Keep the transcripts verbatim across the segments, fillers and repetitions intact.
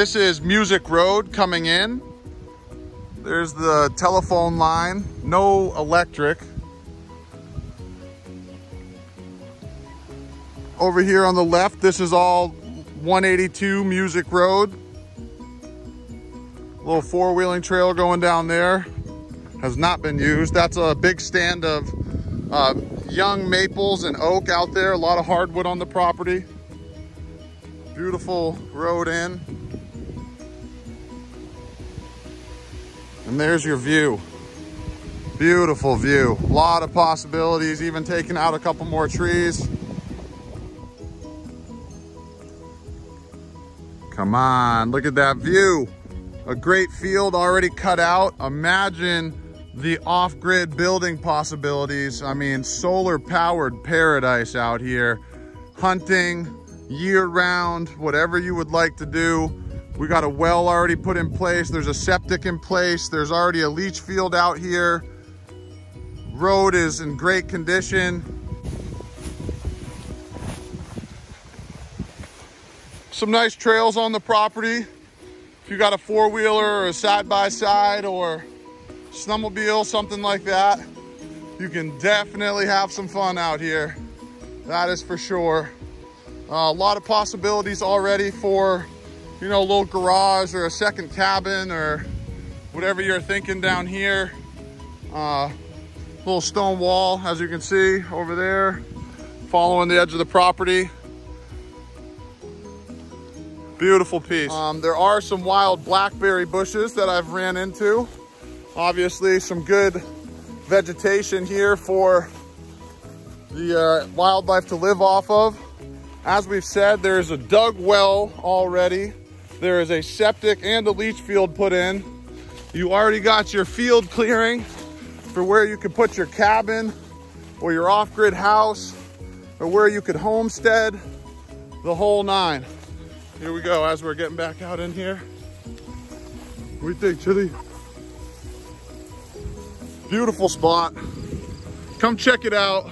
this is Music Road coming in. There's the telephone line, no electric. Over here on the left, this is all one eighty-two Music Road. A little four-wheeling trail going down there. Has not been used. That's a big stand of uh, young maples and oak out there. A lot of hardwood on the property. Beautiful road in. And there's your view. Beautiful view. A lot of possibilities, even taking out a couple more trees. Come on, look at that view. A great field already cut out. Imagine the off-grid building possibilities. I mean, solar-powered paradise out here. Hunting, year-round, whatever you would like to do. We got a well already put in place. There's a septic in place. There's already a leach field out here. Road is in great condition. Some nice trails on the property. If you got a four-wheeler or a side-by-side or snowmobile, something like that, you can definitely have some fun out here. That is for sure. Uh, a lot of possibilities already for, you know, a little garage or a second cabin or whatever you're thinking down here. Uh, little stone wall, as you can see over there, following the edge of the property. Beautiful piece. Um, there are some wild blackberry bushes that I've ran into. Obviously some good vegetation here for the uh, wildlife to live off of. As we've said, there is a dug well already. There is a septic and a leach field put in. You already got your field clearing for where you could put your cabin or your off-grid house or where you could homestead, the whole nine. Here we go, as we're getting back out in here. What do you think, Chili? Beautiful spot. Come check it out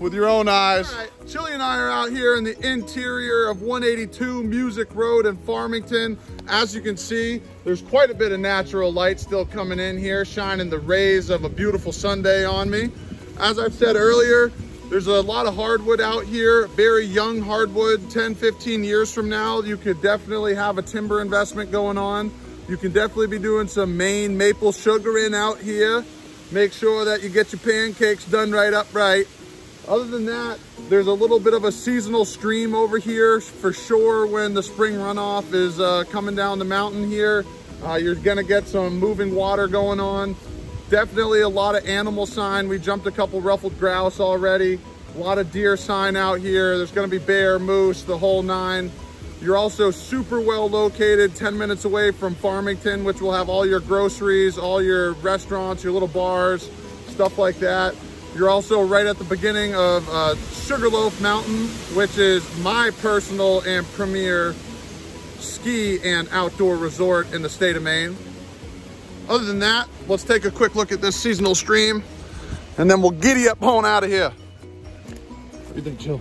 with your own eyes. All right, Chili and I are out here in the interior of one eighty-two Music Road in Farmington. As you can see, there's quite a bit of natural light still coming in here, shining the rays of a beautiful Sunday on me. As I've said earlier, there's a lot of hardwood out here, very young hardwood. ten, fifteen years from now, you could definitely have a timber investment going on. You can definitely be doing some Maine maple sugaring out here. Make sure that you get your pancakes done right upright. Other than that, there's a little bit of a seasonal stream over here for sure when the spring runoff is uh, coming down the mountain here. Uh, you're gonna get some moving water going on. Definitely a lot of animal sign. We jumped a couple ruffled grouse already. A lot of deer sign out here. There's gonna be bear, moose, the whole nine. You're also super well located, ten minutes away from Farmington, which will have all your groceries, all your restaurants, your little bars, stuff like that. You're also right at the beginning of uh, Sugarloaf Mountain, which is my personal and premier ski and outdoor resort in the state of Maine. Other than that, let's take a quick look at this seasonal stream and then we'll giddy up on out of here. What do you think, Jill?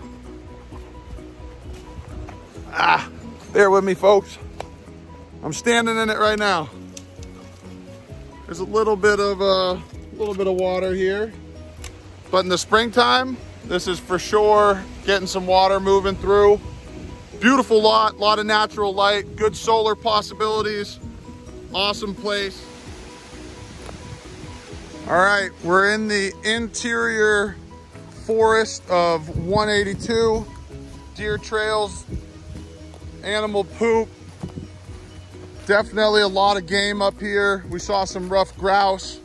Ah, bear with me, folks. I'm standing in it right now. There's a little bit of a uh, little bit of water here, but in the springtime, this is for sure getting some water moving through. Beautiful lot, lot of natural light, good solar possibilities, awesome place. All right, we're in the interior forest of one eighty-two. Deer trails, animal poop. Definitely a lot of game up here. We saw some rough grouse.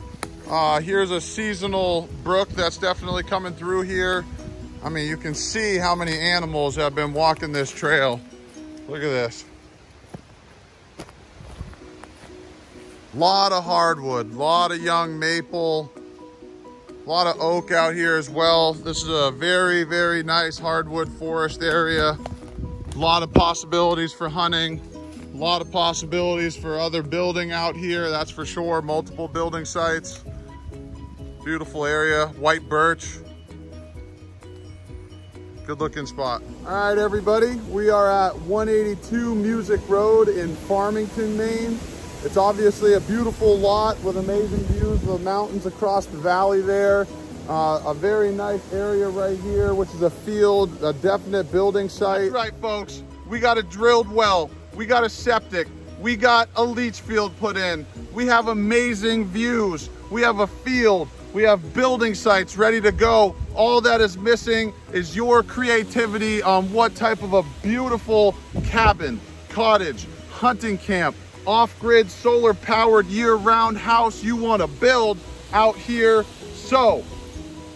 Uh, here's a seasonal brook that's definitely coming through here. I mean, you can see how many animals have been walking this trail. Look at this. Lot of hardwood, lot of young maple, a lot of oak out here as well. This is a very, very nice hardwood forest area. A lot of possibilities for hunting, a lot of possibilities for other building out here, that's for sure. Multiple building sites, beautiful area, white birch. Good looking spot. All right, everybody, we are at one eighty-two Music Road in Farmington, Maine. It's obviously a beautiful lot with amazing views of the mountains across the valley there. Uh, a very nice area right here, which is a field, a definite building site. That's right, folks. We got a drilled well. We got a septic. We got a leach field put in. We have amazing views. We have a field. We have building sites ready to go. All that is missing is your creativity on what type of a beautiful cabin, cottage, hunting camp, off-grid, solar-powered, year-round house you want to build out here. So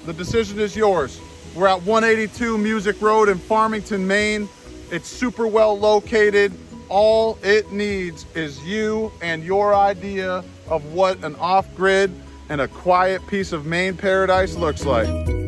the decision is yours. We're at one eighty-two Music Road in Farmington, Maine. It's super well located. All it needs is you and your idea of what an off-grid and a quiet piece of Maine paradise looks like.